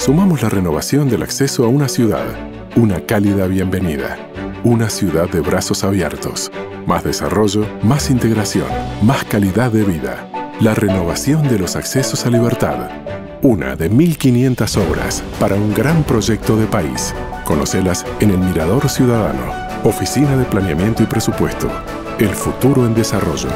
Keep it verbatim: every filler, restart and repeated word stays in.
sumamos la renovación del acceso a una ciudad, una cálida bienvenida, una ciudad de brazos abiertos, más desarrollo, más integración, más calidad de vida. La renovación de los accesos a Libertad, una de mil quinientas obras para un gran proyecto de país. Conocelas en el Mirador Ciudadano, Oficina de Planeamiento y Presupuesto, el futuro en desarrollo.